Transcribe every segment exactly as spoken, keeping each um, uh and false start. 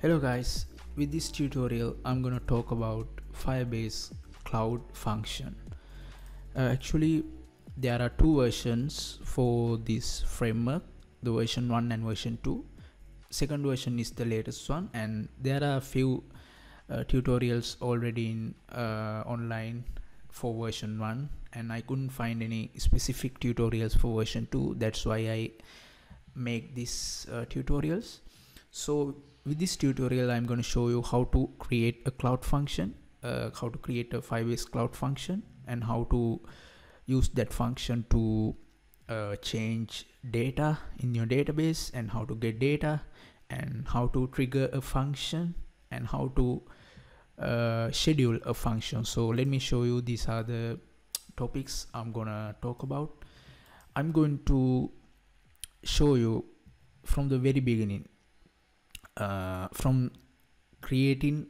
Hello guys, with this tutorial I'm gonna talk about Firebase Cloud Function. Uh, actually there are two versions for this framework, the version one and version two. Second version is the latest one, and there are few uh, tutorials already in uh, online for version one, and I couldn't find any specific tutorials for version two. That's why I make these uh, tutorials. So with this tutorial I'm going to show you how to create a cloud function, uh, how to create a Firebase cloud function, and how to use that function to uh, change data in your database, and how to get data, and how to trigger a function, and how to uh, schedule a function. So let me show you, these are the topics I'm gonna talk about. I'm going to show you from the very beginning, uh, from creating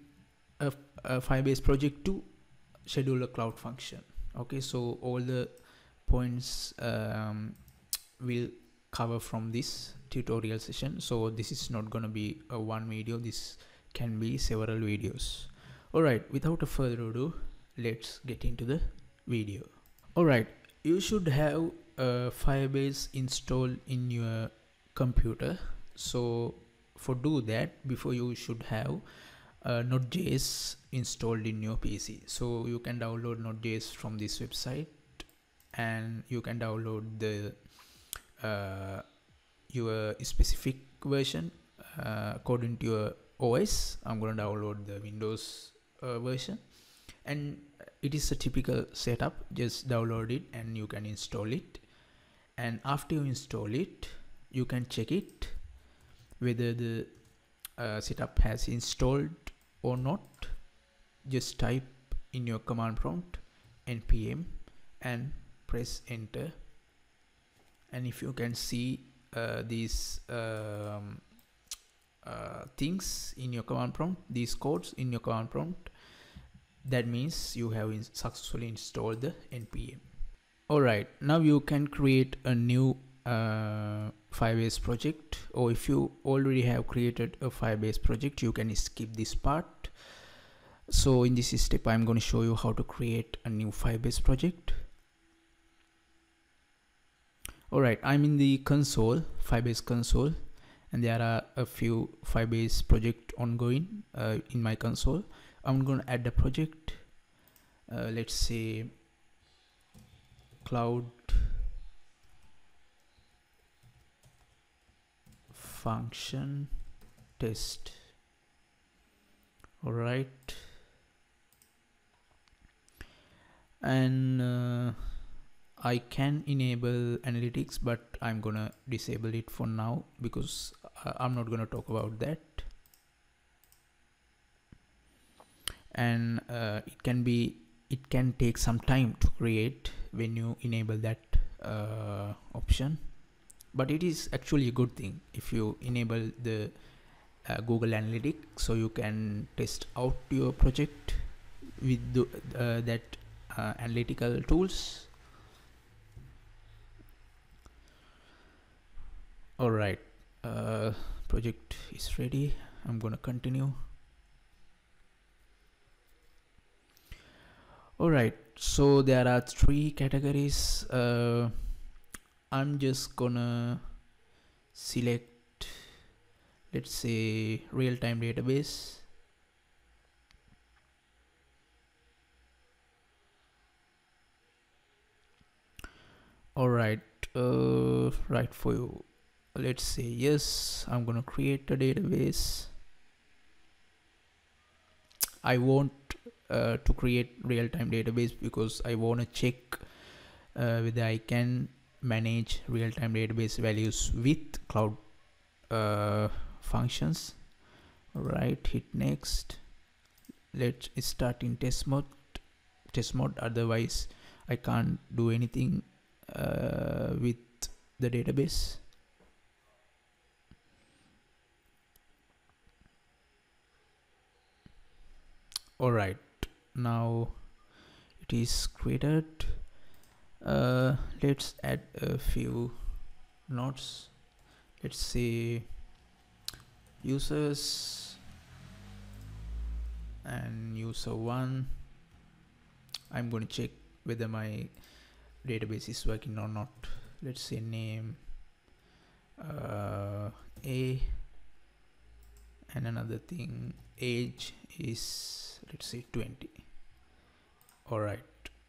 a, a Firebase project to schedule a cloud function. Okay, so all the points um, will cover from this tutorial session. So this is not going to be a one video, this can be several videos. All right, without a further ado, let's get into the video. All right, you should have a Firebase installed in your computer. So for do that, before you should have Uh, Node.js installed in your P C. So you can download Node.js from this website, and you can download the uh, your specific version uh, according to your O S. I'm going to download the Windows uh, version, and it is a typical setup. Just download it and you can install it, and after you install it you can check it whether the uh, setup has installed or not. Just type in your command prompt npm and press enter, and if you can see uh, these um, uh, things in your command prompt, these codes in your command prompt, that means you have in successfully installed the npm. Alright, now you can create a new uh, Firebase project, or if you already have created a Firebase project, you can skip this part. So in this step I'm going to show you how to create a new Firebase project. Alright, I'm in the console, Firebase console, and there are a few Firebase project ongoing uh, in my console. I'm going to add a project, uh, let's say Cloud Function test. All right, and uh, I can enable analytics, but I'm gonna disable it for now because I'm not gonna talk about that. And uh, it can be it can take some time to create when you enable that uh, option. But it is actually a good thing if you enable the uh, Google Analytics, so you can test out your project with the, uh, that uh, analytical tools. All right, uh, project is ready. I'm gonna continue. All right, so there are three categories. Uh, I'm just gonna select, let's say, real-time database, all right uh, right for you, let's say yes. I'm gonna create a database. I want uh, to create real-time database because I wanna check uh, whether I can manage real-time database values with cloud uh, functions. All right, hit next. Let's start in test mode test mode otherwise I can't do anything uh, with the database. All right, now it is created. Uh, let's add a few nodes. Let's say users, and user one. I'm going to check whether my database is working or not. Let's say name uh, A, and another thing, age is, let's say, twenty. All right,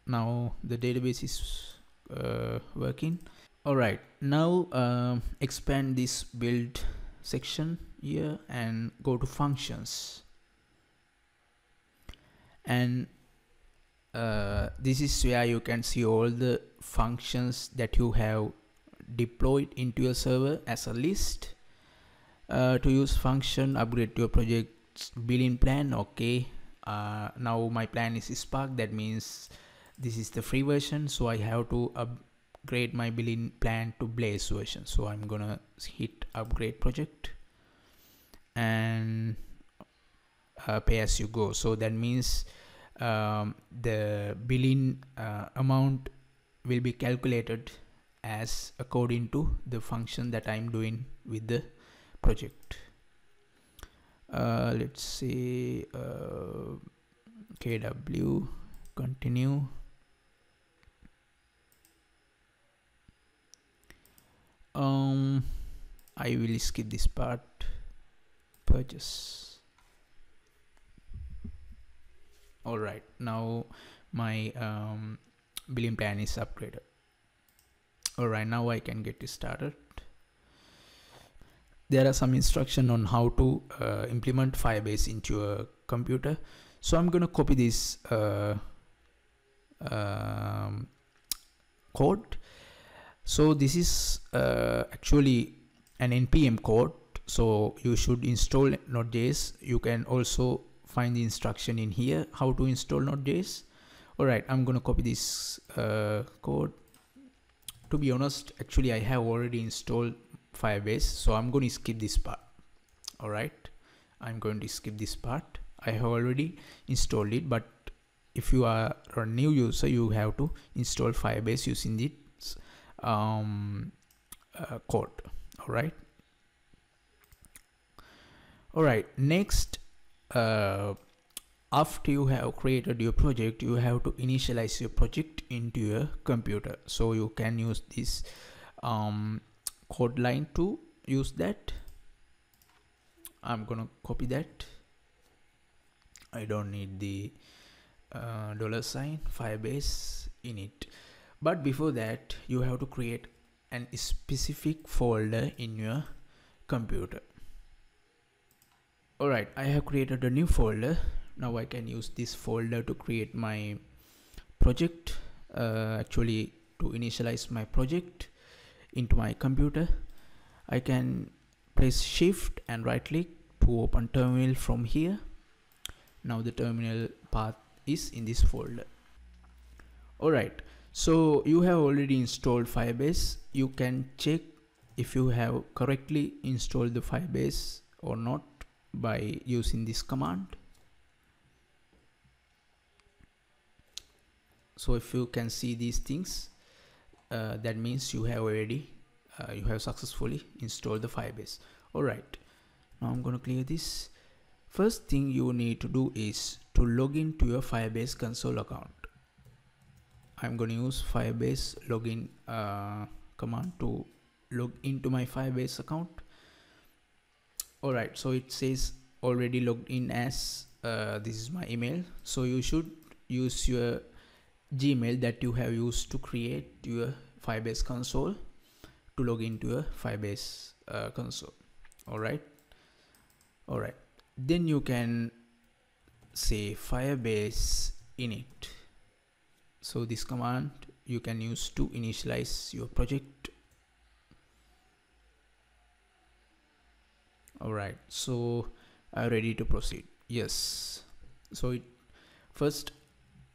now the database is uh, working. All right, now uh, expand this build section here and go to functions, and uh, this is where you can see all the functions that you have deployed into your server as a list. Uh, to use function, upgrade to your project's billing plan. Okay, uh, now my plan is Spark, that means this is the free version, so I have to upgrade my billing plan to Blaze version. So I'm gonna hit upgrade project and uh, pay as you go. So that means um, the billing uh, amount will be calculated as according to the function that I'm doing with the project. Uh, let's say uh, K W, continue, um, I will skip this part, purchase. Alright, now my um, billing plan is upgraded. Alright, now I can get started. There are some instructions on how to uh, implement Firebase into a computer. So I'm going to copy this uh, uh, code. So this is uh, actually an N P M code. So you should install Node.js. You can also find the instruction in here, how to install Node.js. All right, I'm going to copy this uh, code. To be honest, actually I have already installed Firebase, so I'm going to skip this part. Alright, I'm going to skip this part. I have already installed it, but if you are a new user, you have to install Firebase using this um, uh, code. Alright, alright, next, uh, after you have created your project, you have to initialize your project into your computer. So you can use this um, code line to use that. I'm gonna copy that. I don't need the uh, dollar sign Firebase in it. But before that, you have to create an specific folder in your computer. Alright, I have created a new folder. Now I can use this folder to create my project, uh, actually to initialize my project into my computer. I can press shift and right click to open terminal from here. Now the terminal path is in this folder. Alright, so you have already installed Firebase. You can check if you have correctly installed the Firebase or not by using this command. So if you can see these things, Uh, that means you have already uh, you have successfully installed the Firebase. Alright, now I'm gonna clear this. First thing you need to do is to log in to your Firebase console account. I'm gonna use Firebase login uh, command to log into my Firebase account. Alright, so it says already logged in as uh, this is my email, so you should use your Gmail that you have used to create your Firebase console to log into your Firebase uh, console. Alright, alright, then you can say Firebase init. So this command you can use to initialize your project. Alright, so are you ready to proceed? Yes. So it first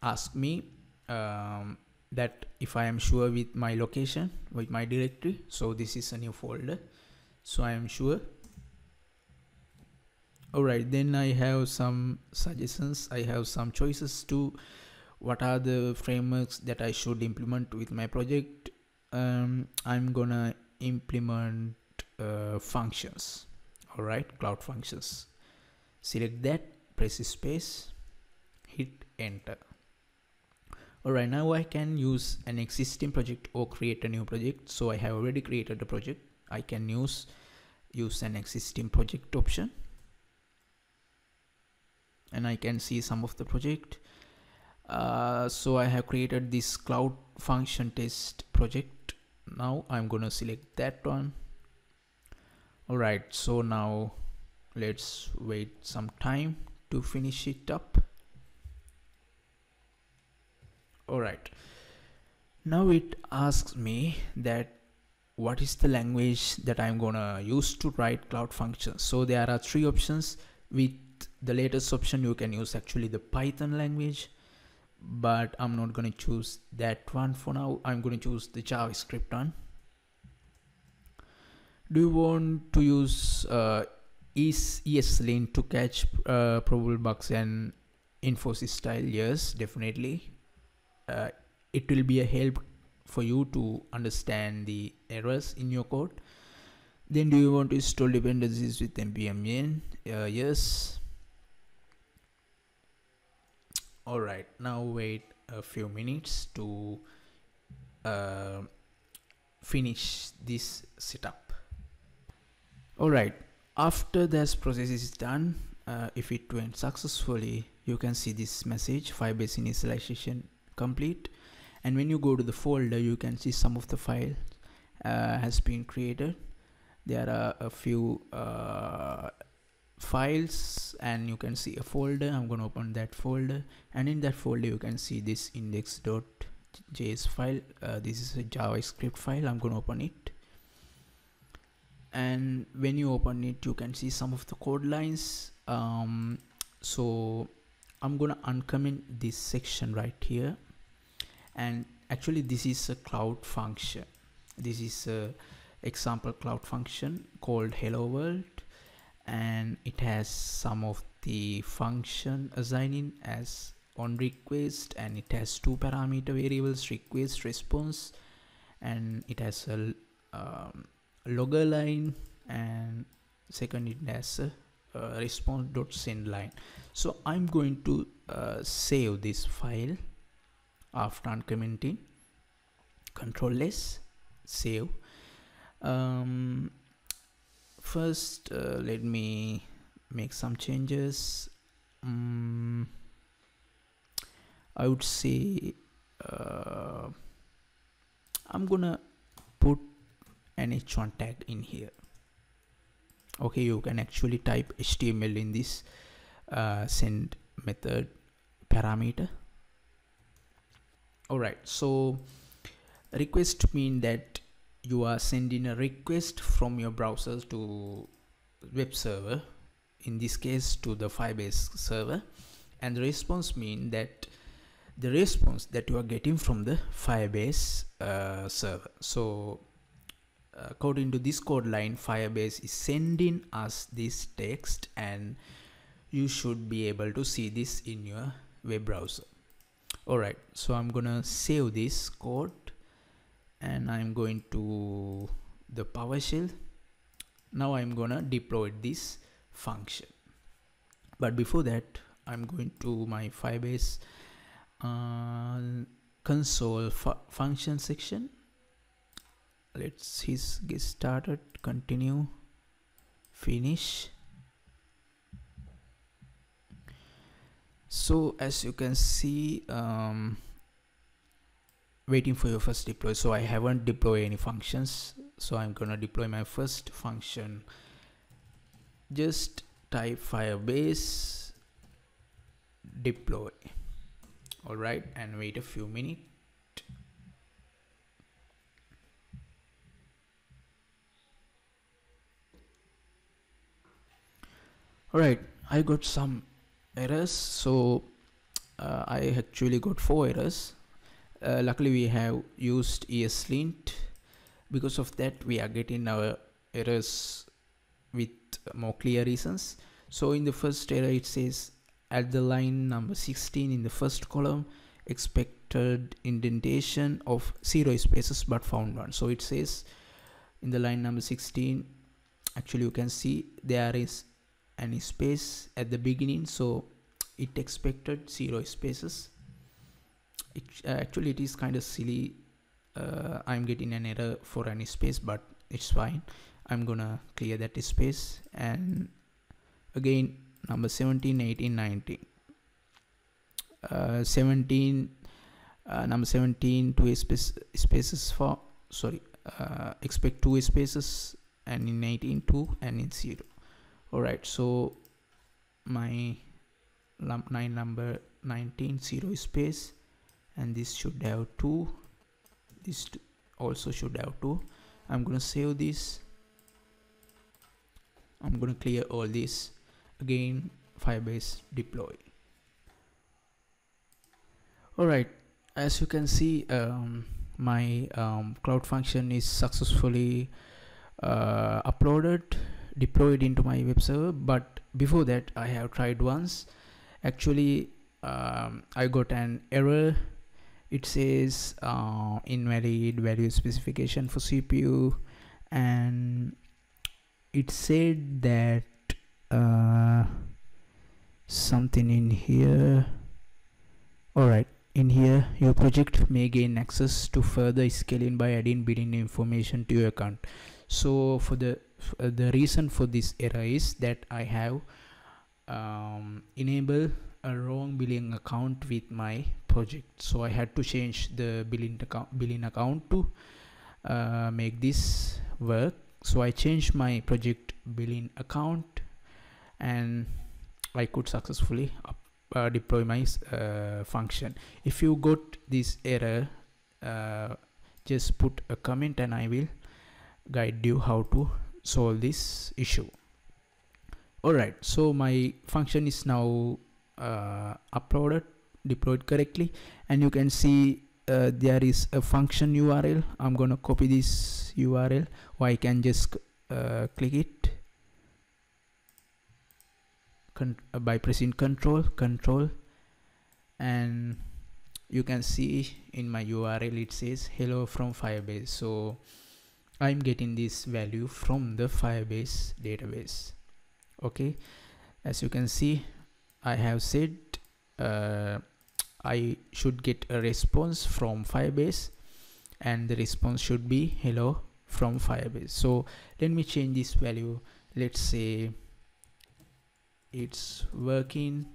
ask me Um, that if I am sure with my location, with my directory. So this is a new folder, so I am sure. Alright, then I have some suggestions. I have some choices to what are the frameworks that I should implement with my project. um, I'm gonna implement uh, functions. Alright, Cloud Functions, select that, press space. hit enter. Alright, now I can use an existing project or create a new project. So I have already created a project. I can use use an existing project option, and I can see some of the project. Uh, so I have created this Cloud Function test project. Now I'm gonna select that one. Alright, so now let's wait some time to finish it up. Alright, now it asks me that what is the language that I'm gonna use to write Cloud Functions. So there are three options. With the latest option you can use actually the Python language, but I'm not gonna choose that one for now. I'm gonna choose the JavaScript one. Do you want to use uh, ESLint to catch uh, probable bugs and infosys style? Yes, definitely. Uh, it will be a help for you to understand the errors in your code. Then do you want to install dependencies with npm? Uh, yes. Alright, now wait a few minutes to uh, finish this setup. Alright, after this process is done, uh, if it went successfully, you can see this message, Firebase initialization complete. And when you go to the folder, you can see some of the file uh, has been created. There are a few uh, files, and you can see a folder. I'm going to open that folder, and in that folder you can see this index.js file. Uh, this is a JavaScript file. I'm going to open it, and when you open it you can see some of the code lines. Um, so I'm going to uncomment this section right here, and actually this is a Cloud Function. This is a example Cloud Function called hello world, and it has some of the function assigning as on request, and it has two parameter variables, request response, and it has a um, logger line, and second it has a uh, response dot send line. So I'm going to uh, save this file after uncommenting. Control S, save. Um, first uh, let me make some changes. um, I would say uh, I'm gonna put an H one tag in here. Okay, you can actually type H T M L in this uh, send method parameter. Alright, so request mean that you are sending a request from your browser to web server, in this case to the Firebase server, and the response mean that the response that you are getting from the Firebase uh, server. So according to this code line, Firebase is sending us this text, and you should be able to see this in your web browser. Alright, so I'm gonna save this code, and I'm going to the PowerShell. Now I'm gonna deploy this function, but before that I'm going to my Firebase uh, console fu function section. Let's his get started, continue, finish. So as you can see, um, waiting for your first deploy. So I haven't deployed any functions, so I'm gonna deploy my first function. Just type Firebase deploy. Alright, and wait a few minutes. Alright, I got some errors. So uh, I actually got four errors. Uh, luckily we have used ESLint. Because of that we are getting our errors with more clear reasons. So in the first error it says at the line number sixteen in the first column, expected indentation of zero spaces but found one. So it says in the line number sixteen, actually you can see there is any space at the beginning, so it expected zero spaces. It, uh, actually it is kind of silly. Uh, I'm getting an error for any space, but it's fine. I'm gonna clear that space, and again number seventeen, eighteen, nineteen. Uh, seventeen, uh, number seventeen, two space, spaces for, sorry, uh, expect two spaces, and in eighteen, two, and in zero. Alright, so my lump nine number nineteen, zero space, and this should have two. This also should have two. I'm gonna save this. I'm gonna clear all this. Again, Firebase deploy. Alright, as you can see, um, my um, Cloud Function is successfully uh, uploaded, deployed into my web server. But before that, I have tried once. Actually, um, I got an error. It says uh, invalid value specification for C P U, and it said that uh, something in here. Alright, in here, your project may gain access to further scaling by adding billing information to your account. So for the uh, the reason for this error is that I have um, enabled a wrong billing account with my project, so I had to change the billing account billing account to uh, make this work. So I changed my project billing account, and I could successfully up, uh, deploy my uh, function. If you got this error, uh, just put a comment, and I will guide you how to solve this issue. Alright, so my function is now uh, uploaded, deployed correctly, and you can see uh, there is a function U R L. I'm gonna copy this U R L, or I can just uh, click it Con uh, by pressing control control, and you can see in my U R L it says hello from Firebase. So I'm getting this value from the Firebase database. Okay, as you can see, I have said uh, I should get a response from Firebase, and the response should be hello from Firebase. So let me change this value. Let's say it's working.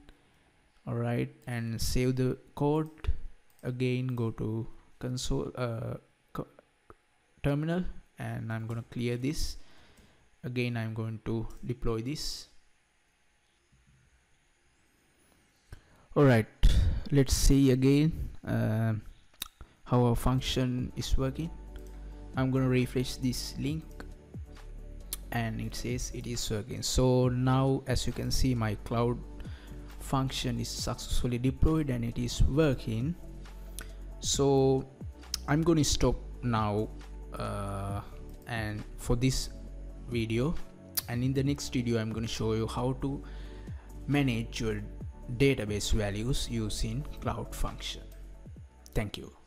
Alright, and save the code. Again, go to console uh, co terminal, and I'm gonna clear this. Again, I'm going to deploy this. Alright, let's see again uh, how our function is working. I'm gonna refresh this link, and it says it is working. So now, as you can see, my Cloud Function is successfully deployed, and it is working. So I'm gonna stop now uh, and for this video, and in the next video I'm going to show you how to manage your database values using Cloud Function. Thank you.